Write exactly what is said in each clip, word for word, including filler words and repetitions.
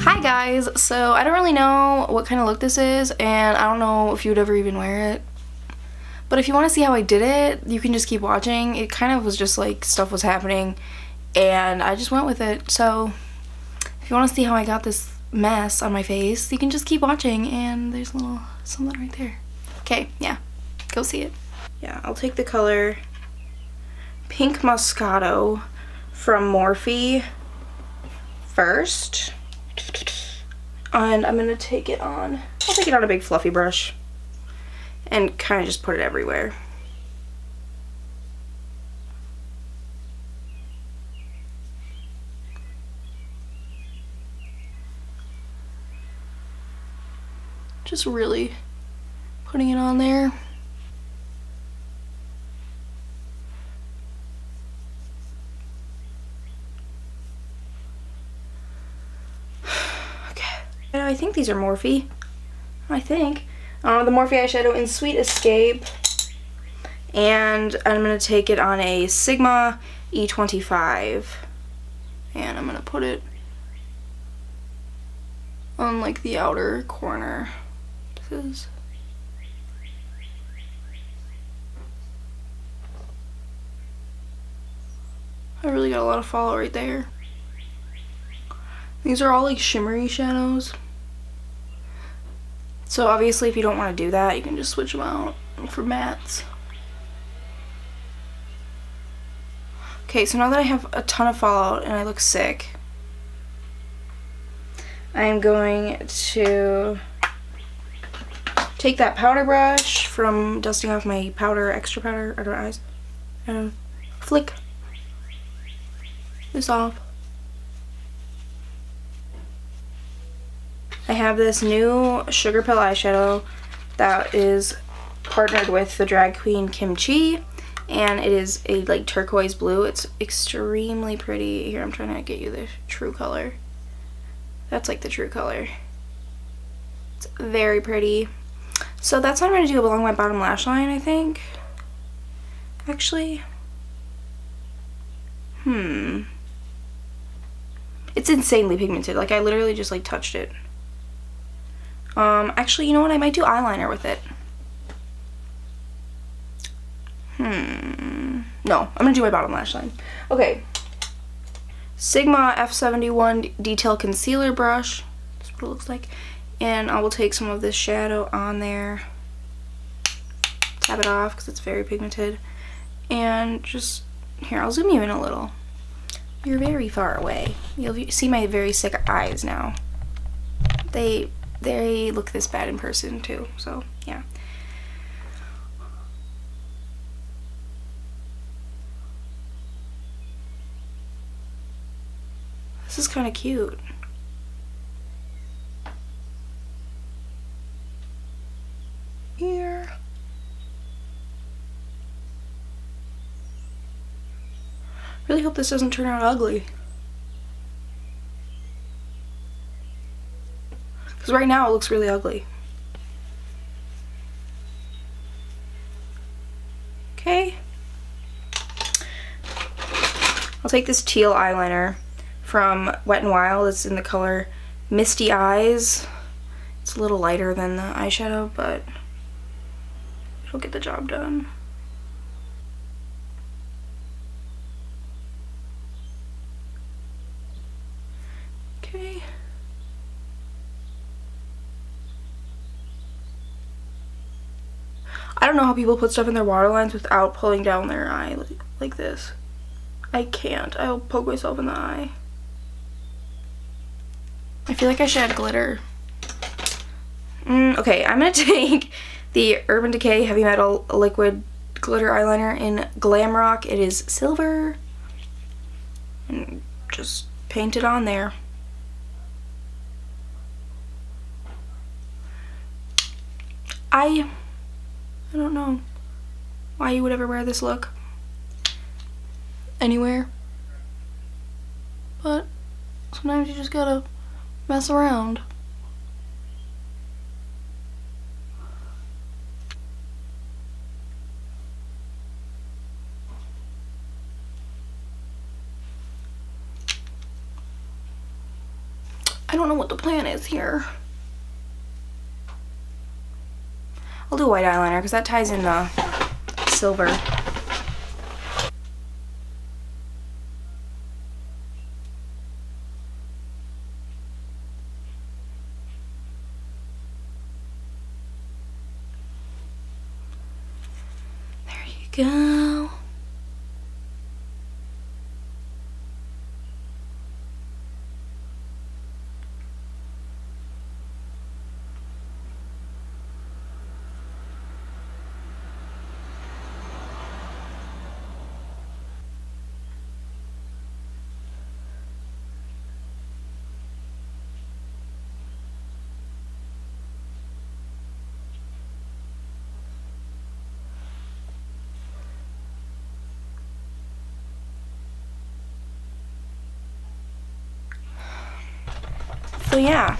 Hi guys, so I don't really know what kind of look this is, and I don't know if you'd ever even wear it. But if you want to see how I did it, you can just keep watching. It kind of was just like stuff was happening and I just went with it. So if you want to see how I got this mess on my face, you can just keep watching, and there's a little something right there. Okay, yeah, go see it. Yeah, I'll take the color Pink Moscato from Morphe first. And I'm going to take it on, I'll take it on a big fluffy brush and kind of just put it everywhere. Just really putting it on there. Okay. I think these are Morphe. I think. I don't know, the Morphe eyeshadow in Sweet Escape. And I'm going to take it on a Sigma E twenty-five. And I'm going to put it on like the outer corner. Is. I really got a lot of fallout right there. These are all like shimmery shadows. So obviously if you don't want to do that, you can just switch them out for mattes. Okay, so now that I have a ton of fallout and I look sick, I am going to take that powder brush from dusting off my powder, extra powder under my eyes, and flick this off. I have this new Sugarpill eyeshadow that is partnered with the drag queen Kim Chi, and it is a like turquoise blue. It's extremely pretty. Here, I'm trying to get you the true color. That's like the true color. It's very pretty. So that's what I'm going to do along my bottom lash line, I think. Actually. Hmm. It's insanely pigmented. Like, I literally just, like, touched it. Um, actually, you know what? I might do eyeliner with it. Hmm. No, I'm going to do my bottom lash line. Okay. Sigma F seventy-one Detail Concealer Brush. That's what it looks like. And I will take some of this shadow on there, tap it off because it's very pigmented, and just, here, I'll zoom you in a little. You're very far away. You'll see my very sick eyes now. They, they look this bad in person too, so yeah. This is kind of cute. Here. Really hope this doesn't turn out ugly. Because right now it looks really ugly. Okay. I'll take this teal eyeliner from Wet n Wild. It's in the color Misty Eyes. It's a little lighter than the eyeshadow, but it'll get the job done. Okay. I don't know how people put stuff in their waterlines without pulling down their eye like, like this. I can't. I'll poke myself in the eye. I feel like I should add glitter. Mm, okay, I'm gonna take the Urban Decay Heavy Metal Liquid Glitter Eyeliner in Glamrock. It is silver. And just paint it on there. I, I don't know why you would ever wear this look anywhere. But sometimes you just gotta mess around. I don't know what the plan is here. I'll do white eyeliner because that ties in the silver. Go. So yeah,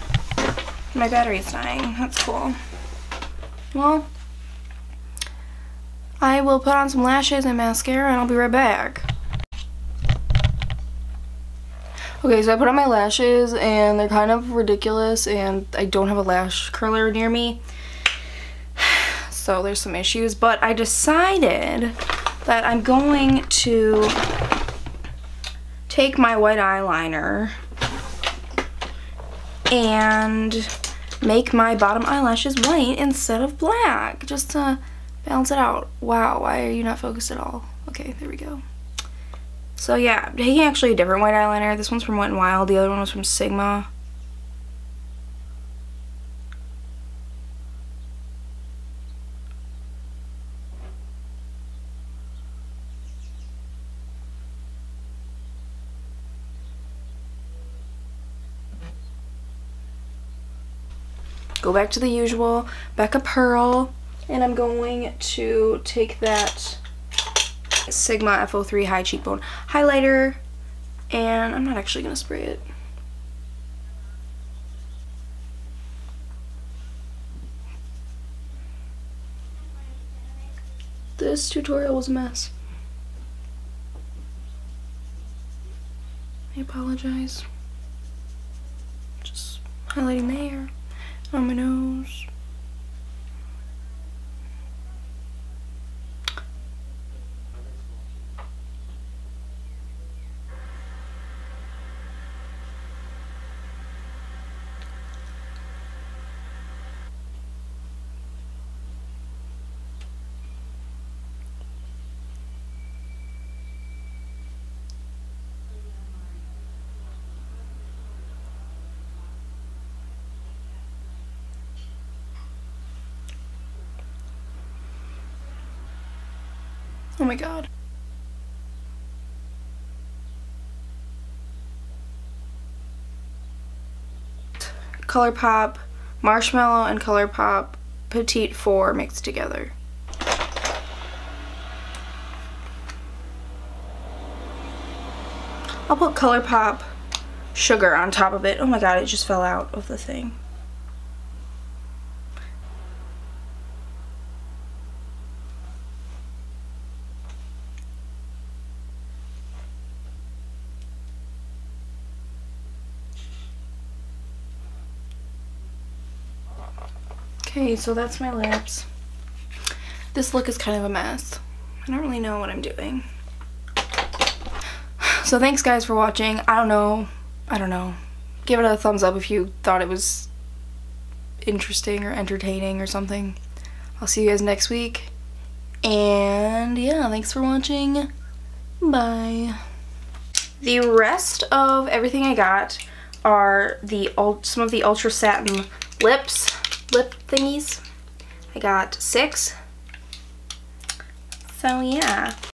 my battery's dying. That's cool. Well, I will put on some lashes and mascara and I'll be right back. Okay, so I put on my lashes and they're kind of ridiculous and I don't have a lash curler near me. So there's some issues, but I decided that I'm going to take my white eyeliner and make my bottom eyelashes white instead of black, just to balance it out. Wow, why are you not focused at all? Okay, there we go. So yeah, I'm taking actually a different white eyeliner. This one's from Wet n Wild, the other one was from Sigma. Go back to the usual Becca Pearl, and I'm going to take that Sigma F O three High Cheekbone Highlighter, and I'm not actually going to spray it. This tutorial was a mess. I apologize. Just highlighting there. On my nose. Oh my god. Colourpop Marshmallow and Colourpop Petite four mixed together. I'll put Colourpop Sugar on top of it. Oh my god, it just fell out of the thing. Okay, so that's my lips. This look is kind of a mess. I don't really know what I'm doing. So thanks guys for watching. I don't know. I don't know. Give it a thumbs up if you thought it was interesting or entertaining or something. I'll see you guys next week. And yeah, thanks for watching. Bye. The rest of everything I got are the some of the Ultra Satin lips. lip thingies. I got six. So yeah.